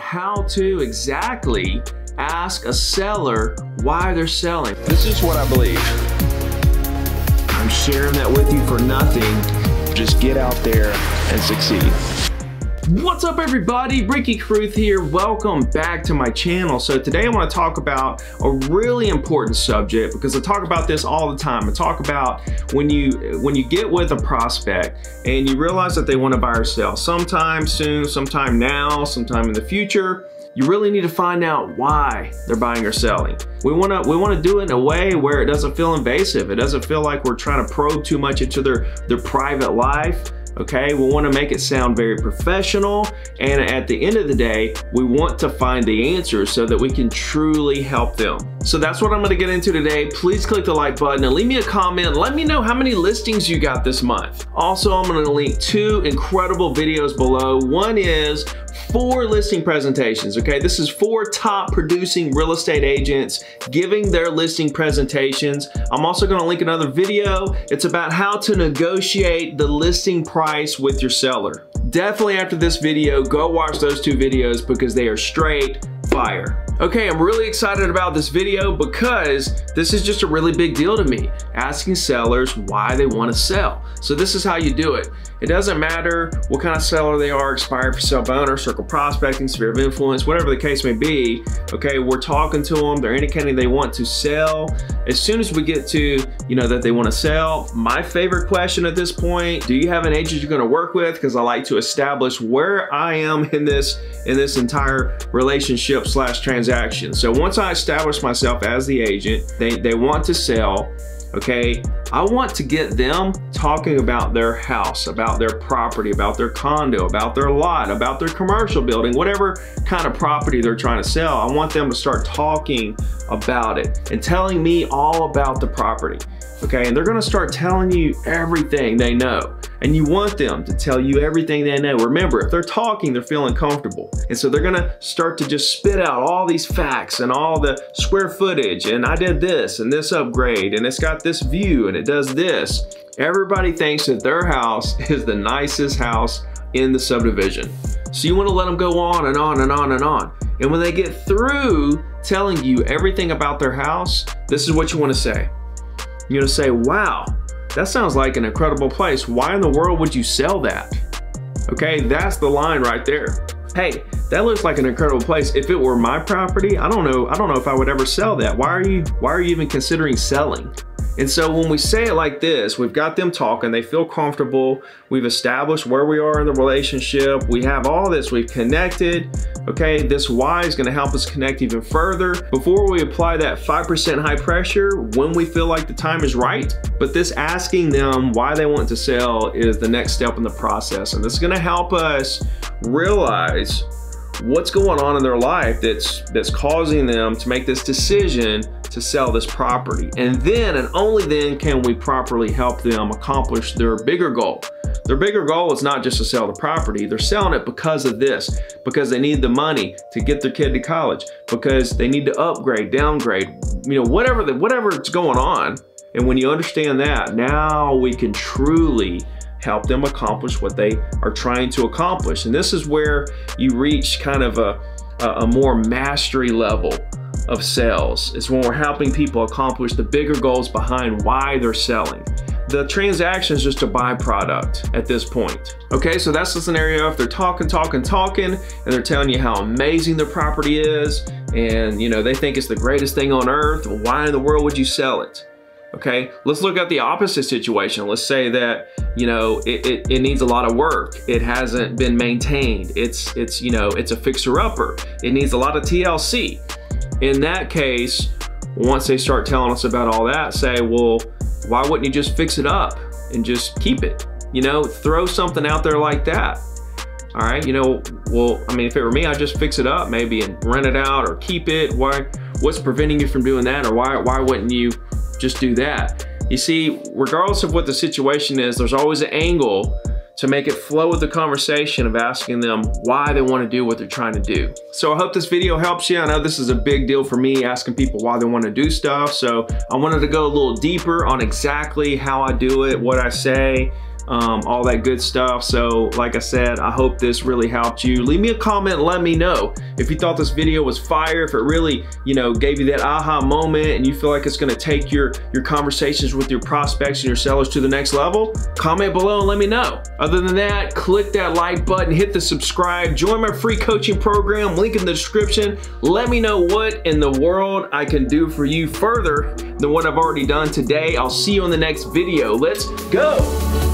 How to exactly ask a seller why they're selling. This is what I believe. I'm sharing that with you for nothing. Just get out there and succeed. What's up everybody, Ricky Carruth here. Welcome back to my channel. So today I want to talk about a really important subject because I talk about this all the time. I talk about when you get with a prospect and you realize that they want to buy or sell sometime soon, sometime now, sometime in the future, you really need to find out why they're buying or selling. We want to do it in a way where it doesn't feel invasive. It doesn't feel like we're trying to probe too much into their private life. Okay, we want to make it sound very professional, and at the end of the day, we want to find the answer so that we can truly help them. So that's what I'm going to get into today. Please click the like button and leave me a comment. Let me know how many listings you got this month. Also, I'm going to link two incredible videos below. One is 4 listing presentations, okay? This is 4 top producing real estate agents giving their listing presentations. I'm also gonna link another video. It's about how to negotiate the listing price with your seller. Definitely after this video, go watch those two videos because they are straight fire. Okay, I'm really excited about this video because this is just a really big deal to me, asking sellers why they want to sell. So this is how you do it. It doesn't matter what kind of seller they are, expired for self-owner, circle prospecting, sphere of influence, whatever the case may be. Okay, we're talking to them, they're indicating they want to sell. As soon as we get to, you know, that they want to sell, my favorite question at this point, do you have an agent you're going to work with? Because I like to establish where I am in this entire relationship / transaction. So once I establish myself as the agent, they want to sell, okay? I want to get them talking about their house, about their property, about their condo, about their lot, about their commercial building, whatever kind of property they're trying to sell. I want them to start talking about it and telling me all about the property, okay? And they're gonna start telling you everything they know. And you want them to tell you everything they know. Remember, if they're talking, they're feeling comfortable. And so they're gonna start to just spit out all these facts and all the square footage, and I did this, and this upgrade, and it's got this view, and it does this. Everybody thinks that their house is the nicest house in the subdivision. So you wanna let them go on and on and on and on. And when they get through telling you everything about their house, this is what you wanna say. You're gonna say, wow, that sounds like an incredible place. Why in the world would you sell that? Okay, that's the line right there. Hey, that looks like an incredible place. If it were my property, I don't know if I would ever sell that. Why are you even considering selling? And so when we say it like this, we've got them talking, they feel comfortable, we've established where we are in the relationship, we have all this, we've connected, okay? This why is gonna help us connect even further. Before we apply that 5% high pressure, when we feel like the time is right, but this asking them why they want to sell is the next step in the process. And this is gonna help us realize what's going on in their life that's causing them to make this decision to sell this property. And then, and only then, can we properly help them accomplish their bigger goal. Their bigger goal is not just to sell the property, they're selling it because of this, because they need the money to get their kid to college, because they need to upgrade, downgrade, you know, whatever's going on. And when you understand that, now we can truly help them accomplish what they are trying to accomplish. And this is where you reach kind of a more mastery level of sales. It's when we're helping people accomplish the bigger goals behind why they're selling. The transaction is just a byproduct at this point. Okay, so that's the scenario. If they're talking, and they're telling you how amazing their property is, and you know, they think it's the greatest thing on earth, well, why in the world would you sell it? Okay, let's look at the opposite situation. Let's say that, you know, it needs a lot of work. It hasn't been maintained. It's you know, it's a fixer-upper. It needs a lot of TLC. In that case, once they start telling us about all that, say, well, why wouldn't you just fix it up and just keep it? You know, throw something out there like that. All right, you know, well, I mean, if it were me, I'd just fix it up maybe and rent it out or keep it. Why? What's preventing you from doing that? Or why wouldn't you just do that? You see, regardless of what the situation is, there's always an angle to make it flow with the conversation of asking them why they want to do what they're trying to do. So I hope this video helps you. I know this is a big deal for me, asking people why they want to do stuff. So I wanted to go a little deeper on exactly how I do it, what I say, all that good stuff. So like I said, I hope this really helped you. Leave me a comment, let me know if you thought this video was fire, if it really, you know, gave you that aha moment and you feel like it's going to take your conversations with your prospects and your sellers to the next level. Comment below and let me know. Other than that, click that like button, hit the subscribe, join my free coaching program, link in the description. Let me know what in the world I can do for you further than what I've already done today. I'll see you in the next video. Let's go.